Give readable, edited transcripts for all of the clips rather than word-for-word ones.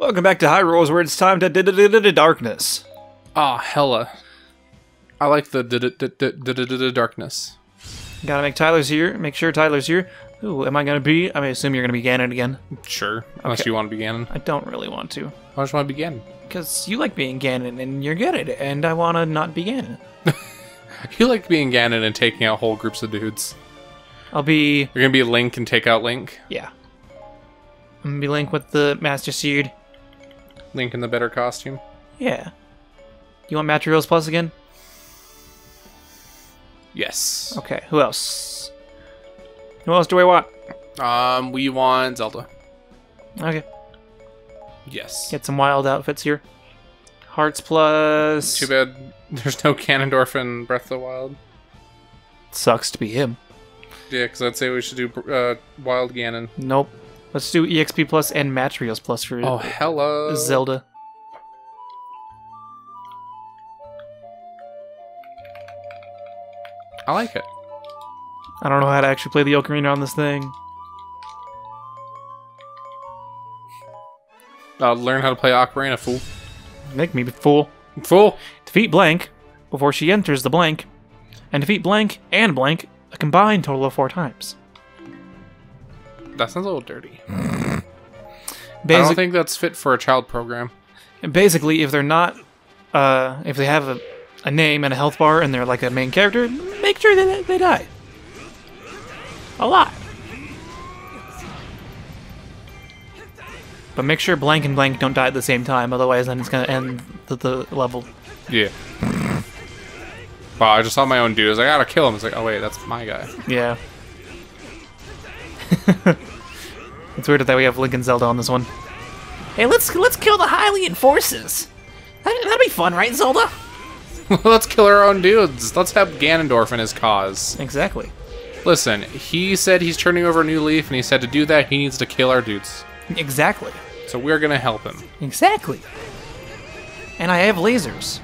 Welcome back to Hyrule, where it's time to darkness. Ah, hella. I like the darkness. Gotta make Tyler's here. Make sure Tyler's here. Who am I gonna be? I mean, assume you're gonna be Ganon again. Sure, unless you want to be Ganon. I don't really want to. I just want to be Ganon. Because you like being Ganon, and you're good at it, and I want to not be Ganon. You like being Ganon and taking out whole groups of dudes. I'll be... You're gonna be Link and take out Link? Yeah. I'm gonna be Link with the Master Sword. Link in the better costume? Yeah. You want Materials Plus again? Yes. Okay, who else? Who else do we want? We want Zelda. Okay. Yes. Get some wild outfits here. Hearts Plus... Too bad there's no Ganondorf in Breath of the Wild. Sucks to be him. Yeah, because I'd say we should do Wild Ganon. Nope. Let's do EXP Plus and Materials Plus for Zelda. I like it. I don't know how to actually play the Ocarina on this thing. I'll learn how to play Ocarina, fool. Make me, fool. Fool! Defeat blank before she enters the blank, and defeat blank and blank a combined total of 4 times. That sounds a little dirty. I don't think that's fit for a child program. Basically, if they're not, if they have a name and a health bar and they're like a main character, make sure that they die. A lot. But make sure blank and blank don't die at the same time, otherwise then it's gonna end the level. Yeah. Wow, I just saw my own dude. I was like, I gotta kill him. It's like, oh wait, that's my guy. Yeah. It's weird that we have Link and Zelda on this one. Hey, let's kill the Hylian forces. That'd be fun, right, Zelda? Let's kill our own dudes. Let's have Ganondorf and his cause. Exactly. Listen, he said he's turning over a new leaf, and he said to do that, he needs to kill our dudes. Exactly. So we're gonna help him. Exactly. And I have lasers.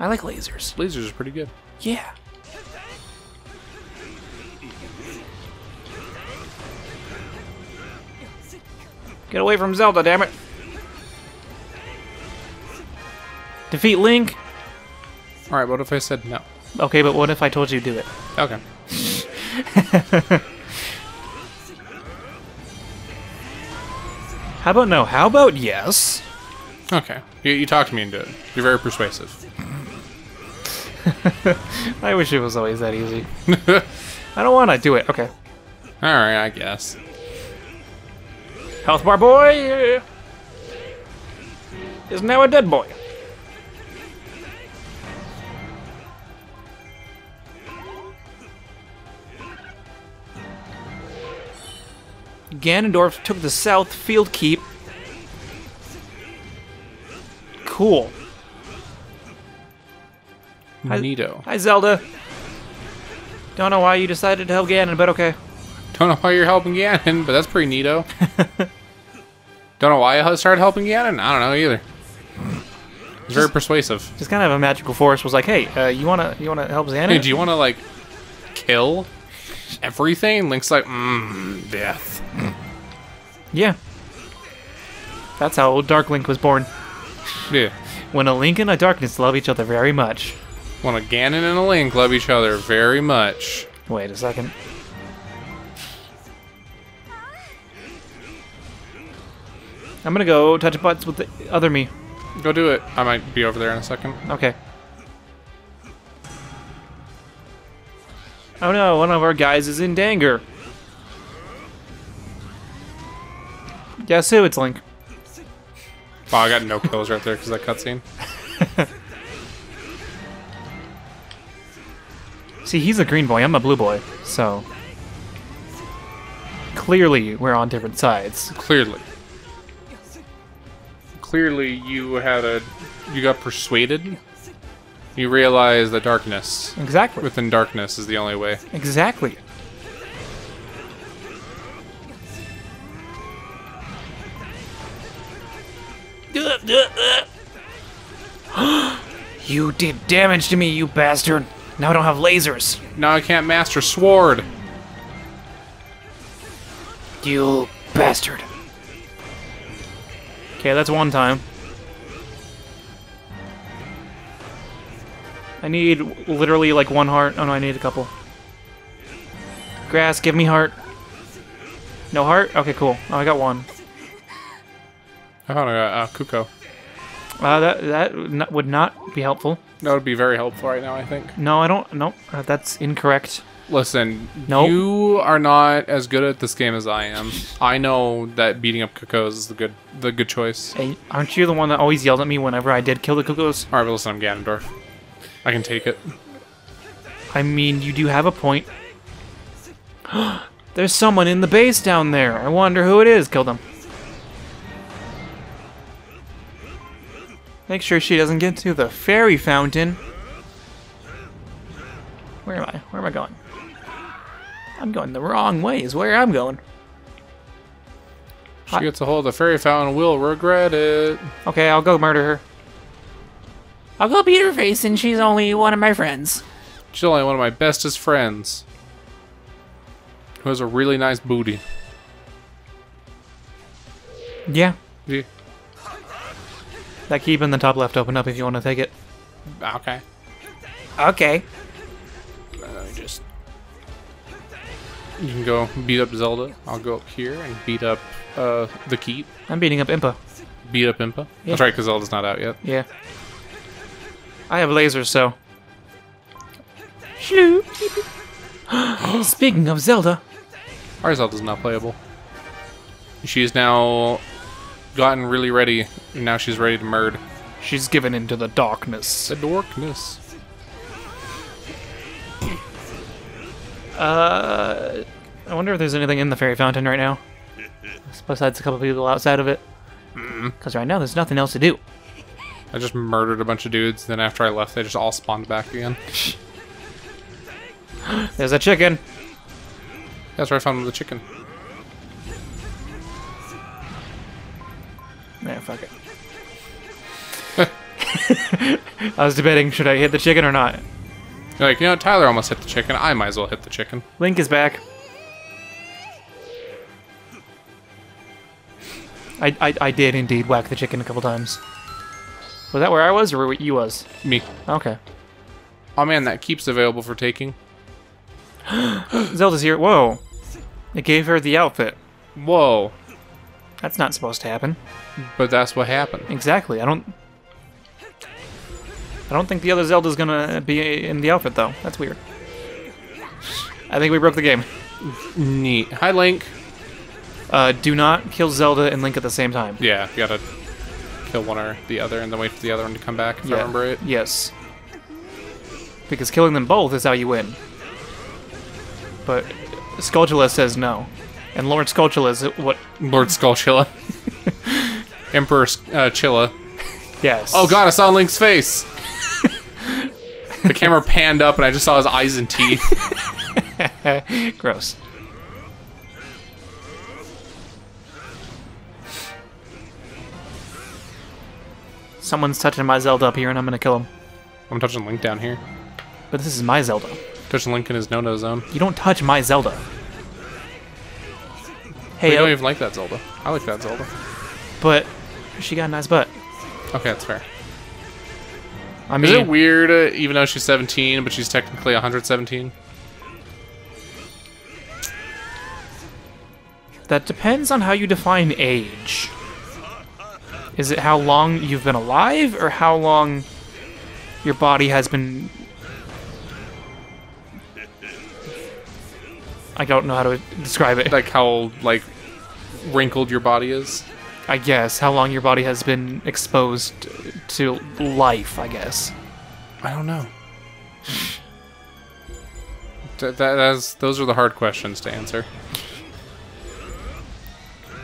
I like lasers. Lasers are pretty good. Yeah. Get away from Zelda, damn it! Defeat Link. All right, what if I said no? Okay, but what if I told you to do it? Okay. How about no? How about yes? Okay, you talked me into it. You're very persuasive. I wish it was always that easy. I don't want to do it. Okay. All right, I guess. Health bar boy is now a dead boy. Ganondorf took the South Field Keep. Cool. Neato. Hi, Zelda. Don't know why you decided to help Ganon, but okay. Don't know why you're helping Ganon, but that's pretty neato. Don't know why I started helping Ganon? I don't know either. It's very persuasive. Just kind of a magical force was like, hey, you wanna help Xana? Hey, do you wanna like kill everything? And Link's like, death. Yeah. That's how old Dark Link was born. Yeah. When a Link and a Darkness love each other very much. When a Ganon and a Link love each other very much. Wait a second. I'm gonna go touch butts with the other me. Go do it. I might be over there in a second. Okay. Oh no, one of our guys is in danger. Guess who? It's Link. Wow, I got no kills right there because of that cutscene. See, he's a green boy. I'm a blue boy. So. Clearly, we're on different sides. Clearly. Clearly, you had you got persuaded. You realize the darkness. Exactly. Within darkness is the only way. Exactly. You did damage to me, you bastard. Now I don't have lasers. Now I can't Master Sword. You bastard. Okay, that's one time. I need literally like one heart. Oh no, I need a couple. Grass, give me heart. No heart? Okay, cool. Oh, I got one. I found a Cucco. That would not be helpful. That would be very helpful right now, I think. No, I don't. Nope. That's incorrect. Listen, nope. You are not as good at this game as I am. I know that beating up Cuccoos is the good choice. Hey, aren't you the one that always yelled at me whenever I did kill the Cuccoos? Alright, but listen, I'm Ganondorf. I can take it. I mean, you do have a point. There's someone in the base down there. I wonder who it is. Kill them. Make sure she doesn't get to the fairy fountain. Where am I? Where am I going? I'm going the wrong way is where I'm going. She gets a hold of the fairy fountain, will regret it. Okay, I'll go murder her. I'll go beat her face and she's only one of my friends. She's only one of my bestest friends. Who has a really nice booty. Yeah. Yeah. That keep in the top left open up if you want to take it. Okay. Okay. Just... You can go beat up Zelda. I'll go up here and beat up the keep. I'm beating up Impa. Beat up Impa? Yeah. That's right, because Zelda's not out yet. Yeah. I have lasers, so... Speaking of Zelda... Our Zelda's not playable. She is now... gotten really ready, and now she's ready to murder. She's given into the darkness. The darkness. I wonder if there's anything in the fairy fountain right now. Besides a couple people outside of it. Because right now there's nothing else to do. I just murdered a bunch of dudes, then after I left, they just all spawned back again. There's a chicken! That's where I found the chicken. Yeah, fuck it. I was debating, should I hit the chicken or not? You're like, you know, Tyler almost hit the chicken. I might as well hit the chicken. Link is back. I did indeed whack the chicken a couple times. Was that where I was or where you was? Me. Okay. Oh man, that keep's available for taking. Zelda's here. Whoa. It gave her the outfit. Whoa. That's not supposed to happen. But that's what happened. Exactly. I don't think the other Zelda's gonna be in the outfit though. That's weird. I think we broke the game. Neat. Hi, Link. Do not kill Zelda and Link at the same time. Yeah, you gotta kill one or the other and then wait for the other one to come back, if I remember it. Yes. Because killing them both is how you win. But Skulltula says no. And Lord Skulltula is what? Lord Skulltula. Emperor Chilla. Yes. Oh god, I saw Link's face! The camera panned up and I just saw his eyes and teeth. Gross. Someone's touching my Zelda up here and I'm gonna kill him. I'm touching Link down here. But this is my Zelda. Touching Link in his no-no zone. You don't touch my Zelda. Hey, I don't even like that Zelda. I like that Zelda. But she got a nice butt. Okay, that's fair. I mean, is it weird, even though she's 17, but she's technically 117? That depends on how you define age. Is it how long you've been alive, or how long your body has been... I don't know how to describe it. Like how, like, wrinkled your body is? I guess, how long your body has been exposed to life, I guess. I don't know. Those are the hard questions to answer.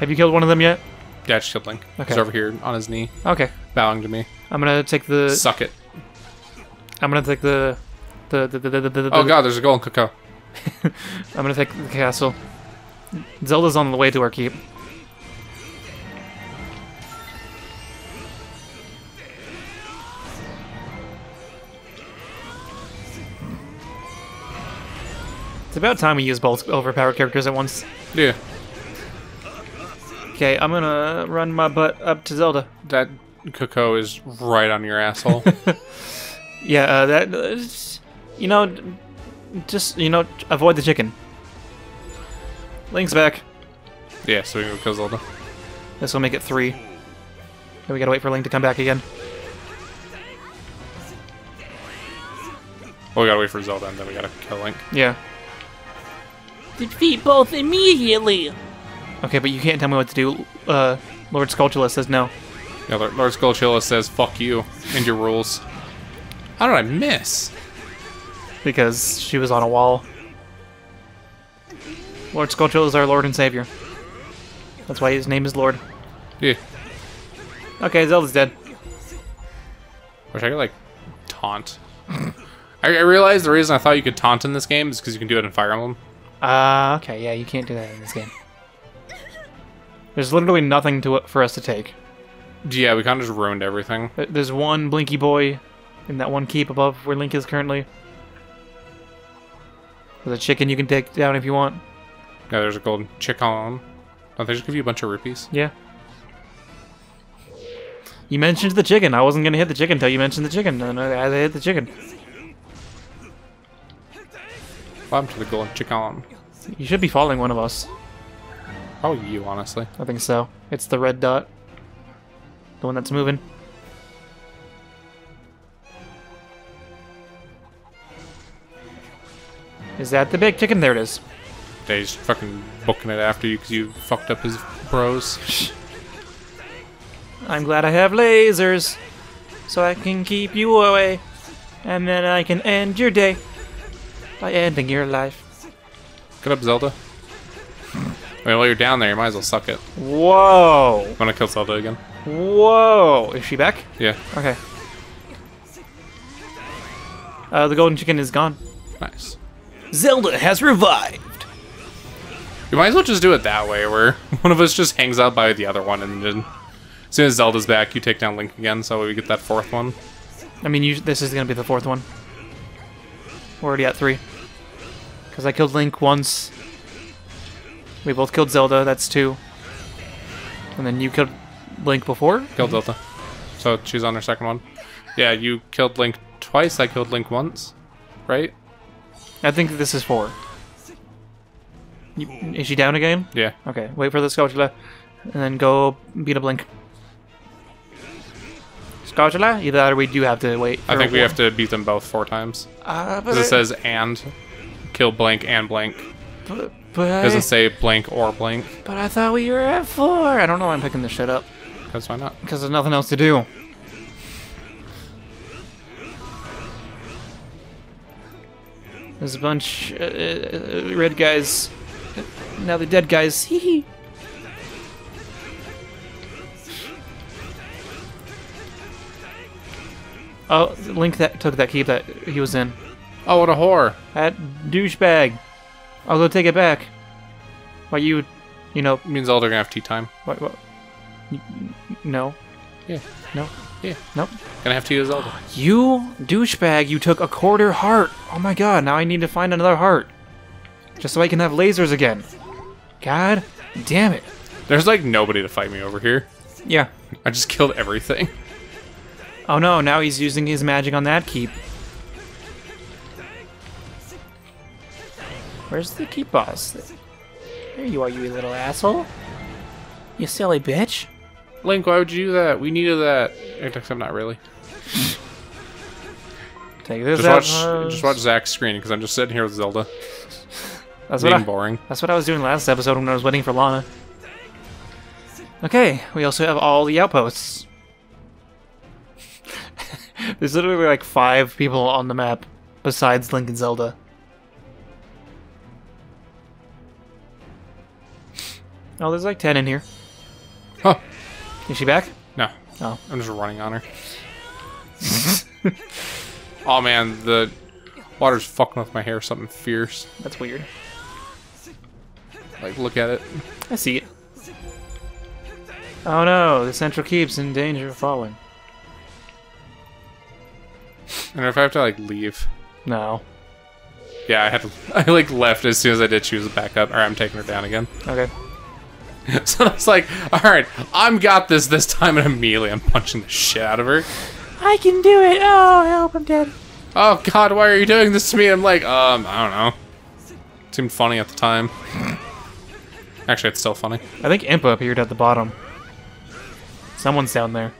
Have you killed one of them yet? Yeah, it's Link. Okay. He's over here on his knee. Okay. Bowing to me. I'm gonna take the... Suck it. I'm gonna take the oh god, there's a golden Cucco. I'm gonna take the castle. Zelda's on the way to our keep. It's about time we use both overpowered characters at once. Yeah. Okay, I'm gonna run my butt up to Zelda. That Cucco is right on your asshole. Yeah, you know, just, you know, avoid the chicken. Link's back. Yeah, so we can go kill Zelda. This will make it 3. Okay, we gotta wait for Link to come back again. Well, we gotta wait for Zelda and then we gotta kill Link. Yeah. Defeat both immediately! Okay, but you can't tell me what to do. Lord Skulltula says no. Yeah, Lord Skulltula says fuck you and your rules. How did I miss? Because she was on a wall. Lord Skulltula is our Lord and Savior. That's why his name is Lord. Yeah. Okay, Zelda's dead. Wish I could, like, taunt. I realized the reason I thought you could taunt in this game is because you can do it in Fire Emblem. Okay, yeah, you can't do that in this game. There's literally nothing for us to take. Yeah, we kind of just ruined everything. There's one Blinky Boy in that one keep above where Link is currently. There's a chicken you can take down if you want. Yeah, there's a golden chicken. Oh, they just give you a bunch of rupees. Yeah. You mentioned the chicken. I wasn't going to hit the chicken until you mentioned the chicken. And I hit the chicken. Climb to the golden chicken. You should be following one of us. Probably you, honestly. I think so. It's the red dot. The one that's moving. Is that the big chicken? There it is. Yeah, he's fucking booking it after you because you fucked up his bros. I'm glad I have lasers, so I can keep you away, and then I can end your day by ending your life. Get up, Zelda. I mean, while you're down there, you might as well suck it. Whoa! I'm gonna kill Zelda again. Whoa! Is she back? Yeah. Okay. The golden chicken is gone. Nice. Zelda has revived! You might as well just do it that way, where one of us just hangs out by the other one, and then as soon as Zelda's back, you take down Link again, so we get that 4th one. I mean, this is going to be the 4th one. We're already at 3. Because I killed Link once. We both killed Zelda, that's 2. And then you killed Link before? Killed Zelda. So she's on her 2nd one. Yeah, you killed Link twice, I killed Link once. Right? I think this is 4. Is she down again? Yeah. Okay, wait for the Skulltula, and then go beat up Link. Skulltula? Either that or we do have to wait for I think we have to beat them both 4 times. Because it says and. Kill blank and blank. But it doesn't say blank or blank. But I thought we were at 4! I don't know why I'm picking this shit up. Because why not? Because there's nothing else to do. There's a bunch red guys. Now they're dead guys. Hee hee. Oh, Link took that keep that he was in. Oh, what a whore. That douchebag. I'll go take it back. Why you know. It means all they're gonna have tea time. What? No. Yeah. No. Yeah. Nope. Gonna have to use Zelda. You douchebag, you took a quarter heart. Oh my god, now I need to find another heart. Just so I can have lasers again. God damn it. There's like nobody to fight me over here. Yeah. I just killed everything. Oh no, now he's using his magic on that keep. Where's the keep boss? There you are, you little asshole. You silly bitch. Link, why would you do that? We needed that. Except not really. Take this just watch Zach's screen, because I'm just sitting here with Zelda. That's boring. That's what I was doing last episode when I was waiting for Lana. Okay, we also have all the outposts. There's literally like 5 people on the map, besides Link and Zelda. Oh, there's like 10 in here. Huh. Is she back? No. Oh. I'm just running on her. Oh man, the water's fucking with my hair something fierce. That's weird. Like, look at it. I see it. Oh no, the central keep's in danger of falling. I wonder if I have to, like, leave. No. Yeah, I like, left as soon as I did. She was back up. Or I'm taking her down again. Okay. So I was like, alright, I'm got this time, and immediately I'm punching the shit out of her. I can do it! Oh, help, I'm dead. Oh god, why are you doing this to me? I'm like, I don't know. It seemed funny at the time. Actually, it's still funny. I think Impa appeared at the bottom. Someone's down there.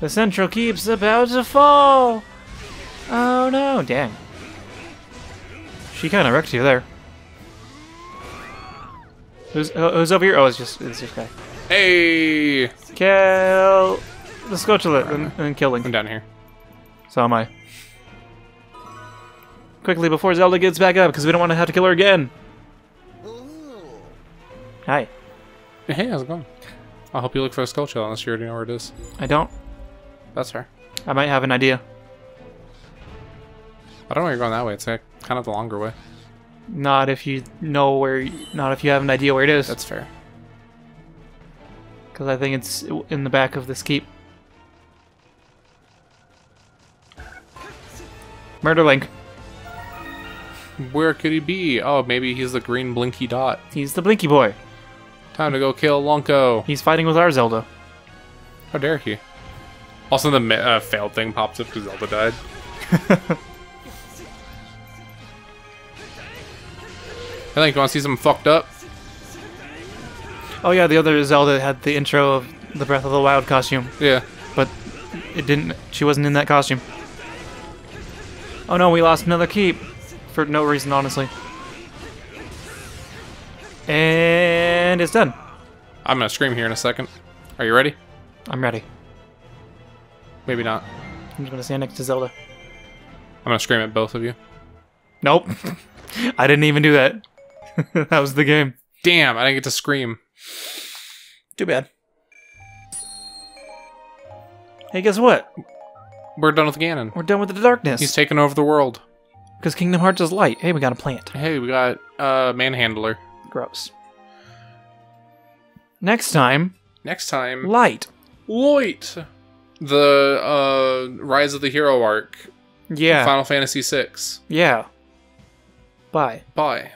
The central keep's about to fall! Oh no, dang. She kinda wrecked you there. Who's over here? Oh, it's just guy. Hey! Kill the Skulltula and kill Link. I'm down here. So am I. Quickly before Zelda gets back up, because we don't want to have to kill her again. Hi. Hey, how's it going? I'll help you look for a Skulltula unless you already know where it is. I don't. That's fair. I might have an idea. I don't know why you're going that way. It's like kind of the longer way. Not if you know where. Not if you have an idea where it is. That's fair. Because I think it's in the back of this keep. Murder Link. Where could he be? Oh, maybe he's the green blinky dot. He's the blinky boy. Time to go kill Lonko. He's fighting with our Zelda. How dare he? Also, the failed thing pops up because Zelda died. I think you want to see something fucked up. Oh yeah, the other Zelda had the intro of the Breath of the Wild costume. Yeah. But it didn't. She wasn't in that costume. Oh no, we lost another keep. For no reason, honestly. And it's done. I'm gonna scream here in a second. Are you ready? I'm ready. Maybe not. I'm just gonna stand next to Zelda. I'm gonna scream at both of you. Nope. I didn't even do that. That was the game. Damn, I didn't get to scream. Too bad. Hey, guess what? We're done with Ganon. We're done with the darkness. He's taken over the world. Because Kingdom Hearts is light. Hey, we got a plant. Hey, we got a manhandler. Gross. Next time. Next time. Light. Light. The Rise of the Hero arc. Yeah. Final Fantasy VI. Yeah. Bye. Bye.